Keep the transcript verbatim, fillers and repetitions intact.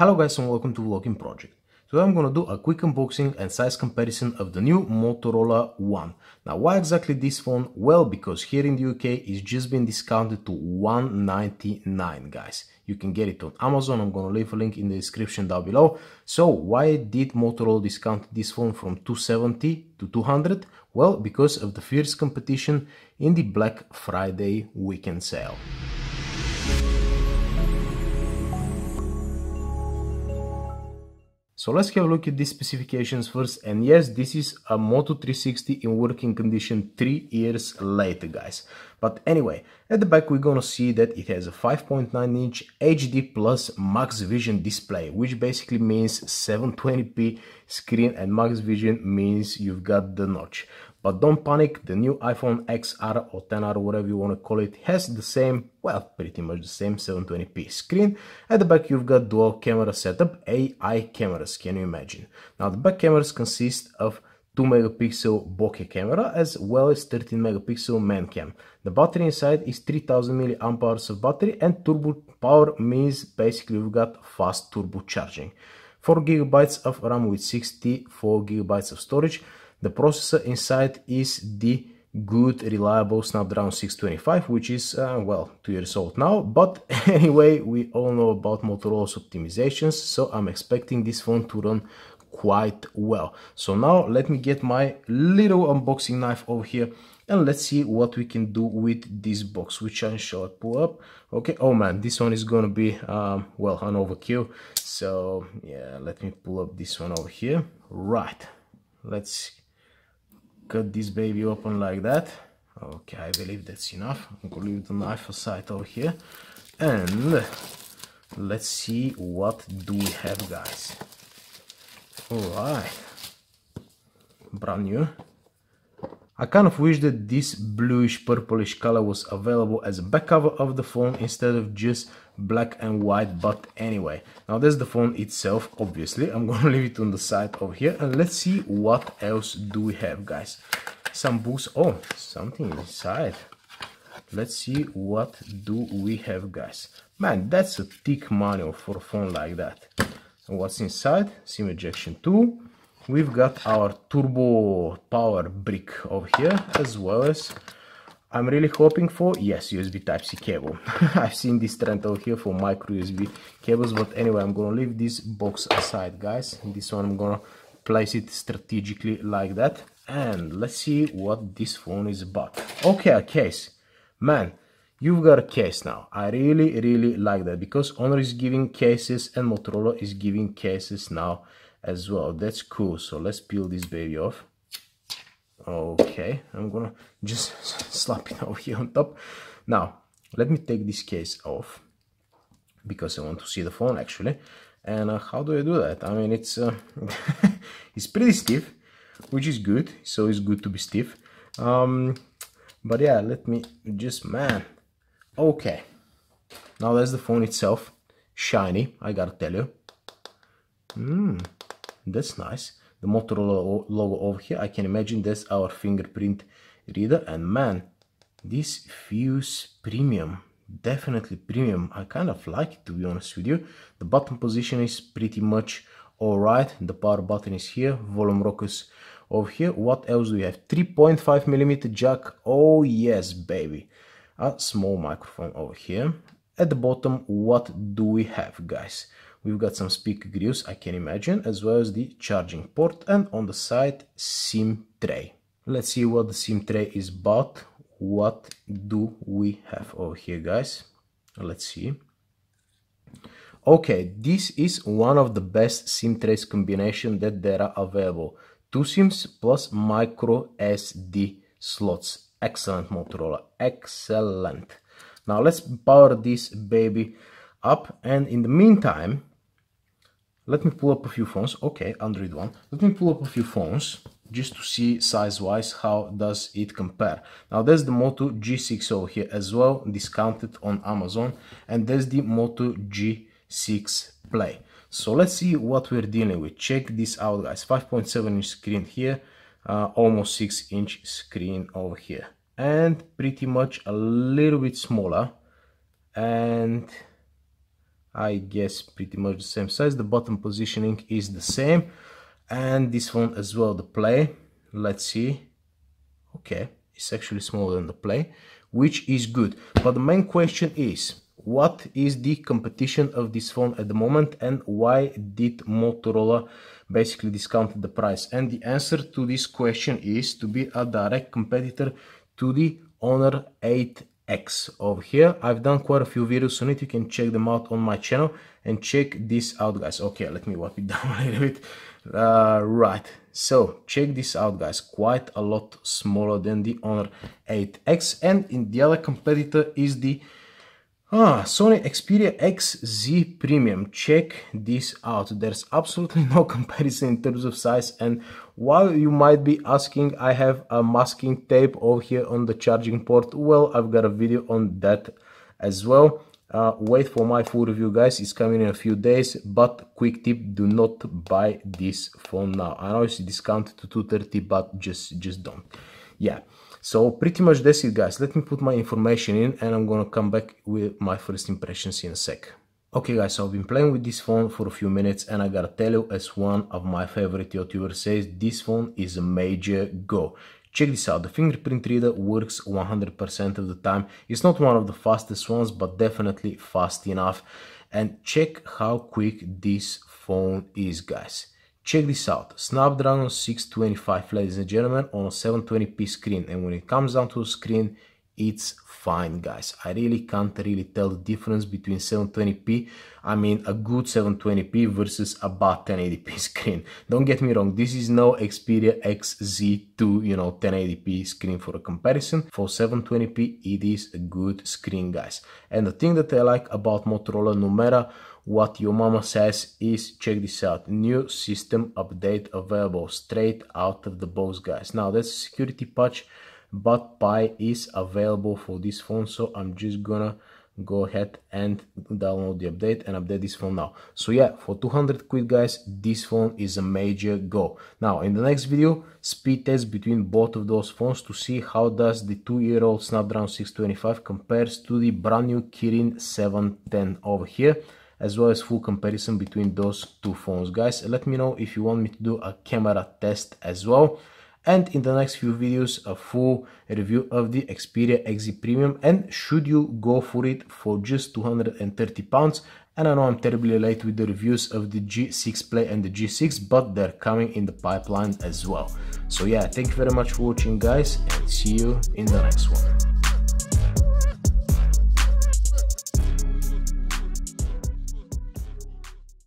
Hello guys and welcome to VoloKin Project. Today I'm gonna do a quick unboxing and size comparison of the new Motorola One. Now why exactly this phone? Well, because here in the U K it's just been discounted to one ninety-nine, guys. You can get it on Amazon. I'm gonna leave a link in the description down below. So why did Motorola discount this phone from two seventy to two hundred? Well, because of the fierce competition in the Black Friday weekend sale. So let's have a look at these specifications first, and yes, this is a Moto three sixty in working condition three years later, guys. But anyway, at the back we're gonna see that it has a five point nine inch H D plus max vision display, which basically means seven twenty p screen, and max vision means you've got the notch. But don't panic, the new iPhone X R or ten R, whatever you want to call it, has the same, well, pretty much the same seven twenty p screen. At the back you've got dual camera setup, A I cameras, can you imagine? Now the back cameras consist of two megapixel bokeh camera as well as thirteen megapixel main cam. The battery inside is three thousand milliamp hours of battery, and turbo power means basically we've got fast turbo charging. four gigabytes of RAM with sixty-four gigabytes of storage. The processor inside is the good, reliable Snapdragon six twenty-five, which is, uh, well, two years old now. But anyway, we all know about Motorola's optimizations, so I'm expecting this phone to run quite well. So now let me get my little unboxing knife over here and let's see what we can do with this box, which I shall pull up. Okay, oh man, this one is gonna be, um, well, an overkill. So yeah, let me pull up this one over here. Right, let's cut this baby open like that. Okay, I believe that's enough. I'm gonna leave the knife aside over here and let's see what do we have, guys. Alright, brand new. I kind of wish that this bluish purplish color was available as a back cover of the phone instead of just black and white, but anyway. Now there's the phone itself, obviously. I'm gonna leave it on the side over here and let's see what else do we have, guys. Some books. Oh, something inside. Let's see what do we have, guys. Man, that's a thick manual for a phone like that. What's inside? SIM ejection tool. We've got our turbo power brick over here, as well as, I'm really hoping for, yes, U S B Type-C cable. I've seen this trend over here for micro U S B cables, but anyway, I'm gonna leave this box aside, guys. This one I'm gonna place it strategically like that, and let's see what this phone is about. Okay, a case. Man, you've got a case now. I really, really like that, because Honor is giving cases and Motorola is giving cases now as well. That's cool. So let's peel this baby off. Okay, I'm gonna just slap it over here on top. Now, let me take this case off, because I want to see the phone, actually. And uh, how do I do that? I mean, it's, uh, it's pretty stiff, which is good. So it's good to be stiff. Um, but yeah, let me just, man. Okay, now that's the phone itself, shiny, I gotta tell you. Mm, that's nice. The Motorola logo over here, I can imagine that's our fingerprint reader, and man, this feels premium, definitely premium. I kind of like it, to be honest with you. The button position is pretty much alright. The power button is here, volume rockers over here. What else do we have? three point five millimeter jack, oh yes baby. A small microphone over here. At the bottom, what do we have, guys? We've got some speaker grills, I can imagine, as well as the charging port, and on the side, SIM tray. Let's see what the SIM tray is about. What do we have over here, guys? Let's see. Okay, this is one of the best SIM trays combination that there are available. Two SIMs plus micro S D slots. Excellent, Motorola, excellent. Now let's power this baby up, and in the meantime, let me pull up a few phones. Okay, Android One. Let me pull up a few phones just to see size-wise how does it compare. Now there's the Moto G six over here as well, discounted on Amazon, and there's the Moto G six Play. So let's see what we're dealing with. Check this out, guys. five point seven inch screen here. Uh, almost six inch screen over here, and pretty much a little bit smaller, and I guess pretty much the same size. The bottom positioning is the same, and this one as well, the Play. Let's see. Okay, it's actually smaller than the Play, which is good. But the main question is, what is the competition of this phone at the moment, and why did Motorola basically discount the price? And the answer to this question is to be a direct competitor to the Honor eight X over here. I've done quite a few videos on it, you can check them out on my channel and check this out, guys. Okay, let me wipe it down a little bit. Uh, right, so check this out, guys, quite a lot smaller than the Honor eight X. And in the other competitor is the Ah, Sony Xperia X Z Premium. Check this out. There's absolutely no comparison in terms of size. And while you might be asking, I have a masking tape over here on the charging port. Well, I've got a video on that as well. Uh, wait for my full review, guys. It's coming in a few days. But quick tip, do not buy this phone now. I know it's discounted to two hundred thirty dollars, but just, just don't. Yeah. So pretty much that's it, guys. Let me put my information in and I'm gonna come back with my first impressions in a sec. Okay, guys, so I've been playing with this phone for a few minutes and I gotta tell you, as one of my favorite YouTubers says, this phone is a major go. Check this out, the fingerprint reader works one hundred percent of the time. It's not one of the fastest ones, but definitely fast enough. And check how quick this phone is, guys. Check this out, Snapdragon six twenty-five, ladies and gentlemen, on a seven twenty p screen, and when it comes down to the screen, it's fine, guys. I really can't really tell the difference between seven twenty p, I mean a good seven twenty p versus about ten eighty p screen. Don't get me wrong, this is no Xperia X Z two, you know, ten eighty p screen for a comparison. For seven twenty p, it is a good screen, guys. And the thing that I like about Motorola, no matter what your mama says, is, check this out, new system update available straight out of the box, guys. Now that's a security patch, but Pi is available for this phone, so I'm just gonna go ahead and download the update and update this phone now. So yeah, for two hundred quid, guys, this phone is a major go. Now in the next video, speed test between both of those phones to see how does the two-year-old Snapdragon six twenty-five compares to the brand new Kirin seven ten over here, as well as full comparison between those two phones, guys. Let me know if you want me to do a camera test as well. And in the next few videos, a full review of the Xperia X Z Premium, and should you go for it for just two hundred thirty pounds. And I know I'm terribly late with the reviews of the G six Play and the G six, but they're coming in the pipeline as well. So yeah, thank you very much for watching, guys, and see you in the next one.